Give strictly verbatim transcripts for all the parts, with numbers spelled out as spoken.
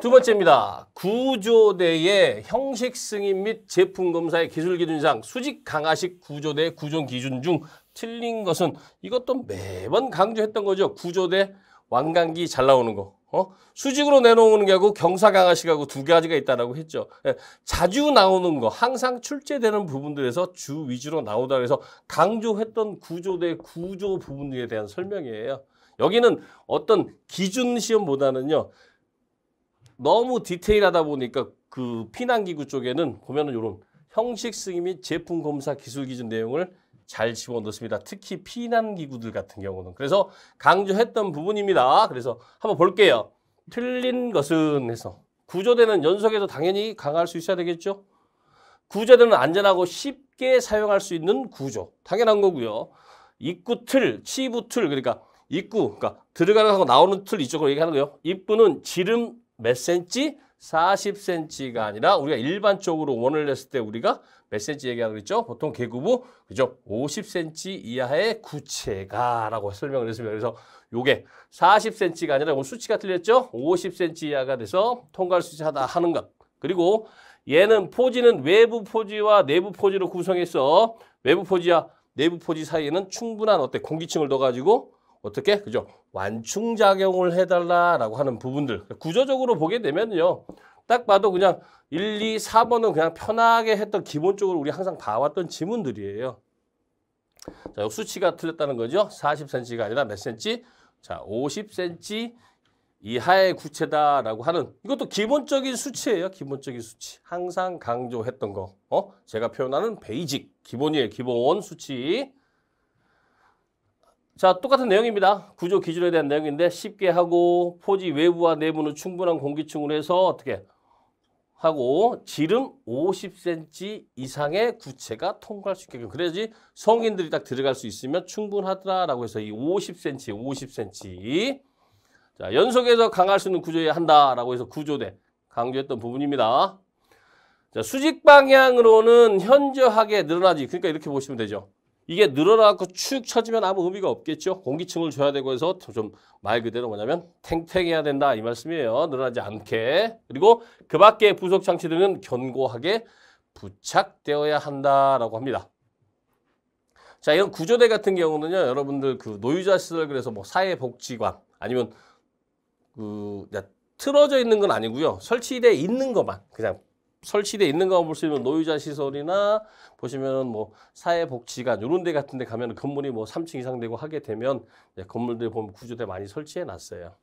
두 번째입니다. 구조대의 형식 승인 및 제품 검사의 기술 기준상 수직 강화식 구조대 구조 기준 중 틀린 것은, 이것도 매번 강조했던 거죠. 구조대 완강기 잘 나오는 거. 어? 수직으로 내놓는 게 하고 경사 강화식하고 두 가지가 있다라고 했죠. 예, 자주 나오는 거, 항상 출제되는 부분들에서 주 위주로 나오다 그래서 강조했던 구조대 구조 부분에 대한 설명이에요. 여기는 어떤 기준 시험보다는요, 너무 디테일하다 보니까 그 피난기구 쪽에는 보면은 이런 형식 승인 및 제품 검사 기술 기준 내용을 잘 집어넣습니다. 특히 피난기구들 같은 경우는. 그래서 강조했던 부분입니다. 그래서 한번 볼게요. 틀린 것은 해서. 구조대는 연속에서 당연히 강화할 수 있어야 되겠죠. 구조대는 안전하고 쉽게 사용할 수 있는 구조. 당연한 거고요. 입구 틀, 치부 틀, 그러니까 입구, 그러니까 들어가는 하고 나오는 틀 이쪽으로 얘기하는 거예요. 입구는 지름 몇 센치? 사십 센치가 아니라 우리가 일반적으로 원을 냈을 때 우리가 몇 센치 얘기하고 그랬죠? 보통 개구부, 그죠? 오십 센치 이하의 구체가 라고 설명을 했습니다. 그래서 요게 사십 센치가 아니라 이건 수치가 틀렸죠? 오십 센치 이하가 돼서 통과할 수 있다 하는 것. 그리고 얘는 포지는 외부 포지와 내부 포지로 구성해서 외부 포지와 내부 포지 사이에는 충분한 어때? 공기층을 넣어가지고 어떻게? 그죠? 완충작용을 해달라라고 하는 부분들. 구조적으로 보게 되면요. 딱 봐도 그냥 일, 이, 사 번은 그냥 편하게 했던 기본적으로 우리 항상 봐왔던 지문들이에요. 자, 요 수치가 틀렸다는 거죠. 사십 센치가 아니라 몇 센치? 자, 오십 센치 이하의 구체다라고 하는, 이것도 기본적인 수치예요. 기본적인 수치. 항상 강조했던 거. 어? 제가 표현하는 베이직. 기본이에요. 기본 수치. 자, 똑같은 내용입니다. 구조 기준에 대한 내용인데 쉽게 하고 포지 외부와 내부는 충분한 공기층으로 해서 어떻게 하고 지름 오십 센치 이상의 구체가 통과할 수 있게끔, 그래야지 성인들이 딱 들어갈 수 있으면 충분하더라라고 해서 이 오십 센치, 오십 센치. 자, 연속해서 강화할 수 있는 구조여야 한다라고 해서 구조대 강조했던 부분입니다. 자, 수직 방향으로는 현저하게 늘어나지. 그러니까 이렇게 보시면 되죠. 이게 늘어나고 축 처지면 아무 의미가 없겠죠. 공기층을 줘야 되고 해서 좀 말 그대로 뭐냐면 탱탱해야 된다 이 말씀이에요. 늘어나지 않게. 그리고 그 밖의 부속 장치들은 견고하게 부착되어야 한다라고 합니다. 자, 이런 구조대 같은 경우는요, 여러분들 그 노유자 시설, 그래서 뭐 사회복지관 아니면 그 틀어져 있는 건 아니고요. 설치돼 있는 것만, 그냥 설치되어 있는 거 볼 수 있는 노유자 시설이나 보시면 뭐 사회복지관 이런 데 같은 데 가면 건물이 뭐 삼 층 이상 되고 하게 되면 건물들 보면 구조대 많이 설치해 놨어요.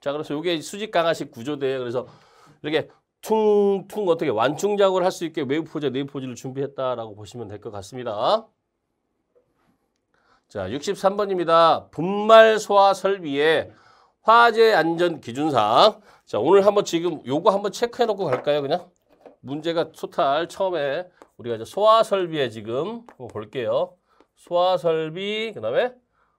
자, 그래서 이게 수직 강화식 구조대예요. 그래서 이렇게 퉁퉁 어떻게 완충 작업을 할 수 있게 외부 포지, 내부 포지를 준비했다라고 보시면 될 것 같습니다. 자, 육십삼 번입니다. 분말 소화 설비에 화재 안전 기준상. 자, 오늘 한번 지금 요거 한번 체크해 놓고 갈까요? 그냥 문제가 토탈 처음에 우리가 이제 소화 설비에 지금 볼게요. 소화 설비, 그다음에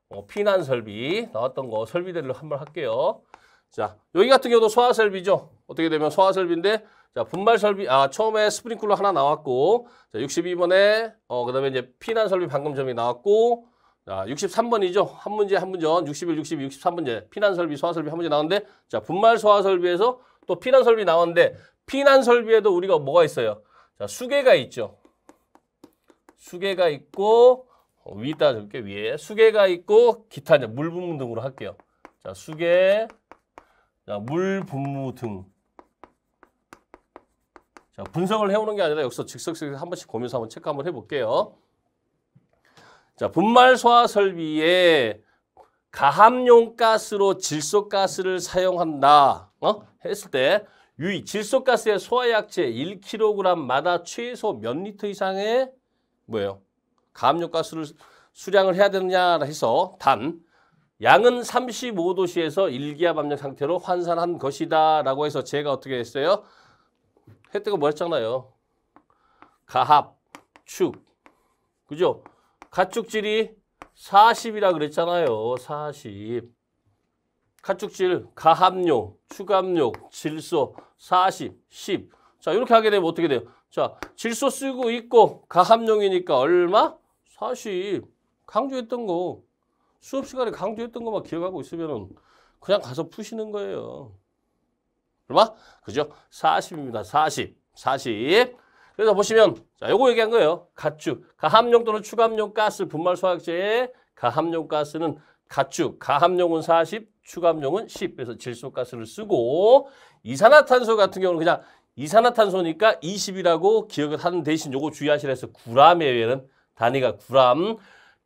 어, 피난 설비 나왔던 거 설비대로 한번 할게요. 자, 여기 같은 경우도 소화 설비죠. 어떻게 되면 소화 설비인데, 자, 분말 설비, 아 처음에 스프링클러 하나 나왔고, 자, 육십이 번에 어 그다음에 이제 피난 설비 방금 전에 나왔고. 자, 육십삼 번이죠. 한 문제 한 문제 육십일, 육십이, 육십삼 번째 피난설비, 소화설비 한 문제 나왔는데, 자, 분말 소화설비에서 또 피난설비 나왔는데, 피난설비에도 우리가 뭐가 있어요? 자, 수계가 있죠. 수계가 있고, 어, 위에다 줄게, 위에. 수계가 있고, 기타, 이제 물 분무 등으로 할게요. 자, 수계, 자, 물 분무 등. 자, 분석을 해오는 게 아니라 여기서 즉석에서 한 번씩 보면서 한번 체크 한번 해볼게요. 자, 분말 소화 설비에 가함용 가스로 질소가스를 사용한다. 어? 했을 때, 유의, 질소가스의 소화약체 일 킬로그램마다 최소 몇 리터 이상의, 뭐예요? 가함용 가스를 수량을 해야 되느냐 해서, 단, 양은 삼십오 도씨에서 일 기압 압력 상태로 환산한 것이다. 라고 해서 제가 어떻게 했어요? 혜택은 뭐 했잖아요. 가합, 축. 그죠? 가축질이 사십이라 그랬잖아요. 사십. 가축질, 가함료, 추감료, 질소, 사십, 십. 자, 이렇게 하게 되면 어떻게 돼요? 자, 질소 쓰고 있고 가함용이니까 얼마? 사십. 강조했던 거. 수업 시간에 강조했던 거만 기억하고 있으면은 그냥 가서 푸시는 거예요. 얼마? 그죠? 사십입니다. 사십. 사십. 그래서 보시면, 자, 요거 얘기한 거예요. 가축. 가함용 또는 추감용 가스 분말 소각제에 가함용 가스는 가축. 가함용은 사십, 추감용은 십. 그래서 질소가스를 쓰고, 이산화탄소 같은 경우는 그냥 이산화탄소니까 이십이라고 기억을 하는 대신 요거 주의하시라 해서 구람에 의해는 단위가 구람,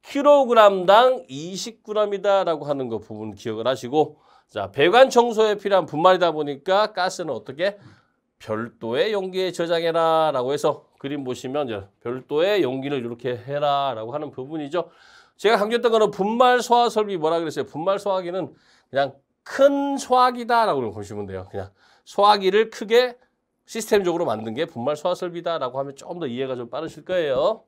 킬로그램당 이십 그램이다라고 하는 거 부분 기억을 하시고, 자, 배관 청소에 필요한 분말이다 보니까 가스는 어떻게 별도의 용기에 저장해라 라고 해서 그림 보시면 별도의 용기를 이렇게 해라 라고 하는 부분이죠. 제가 강조했던 거는 분말 소화 설비 뭐라 그랬어요? 분말 소화기는 그냥 큰 소화기다 라고 보시면 돼요. 그냥 소화기를 크게 시스템적으로 만든 게 분말 소화 설비다 라고 하면 좀 더 이해가 좀 빠르실 거예요.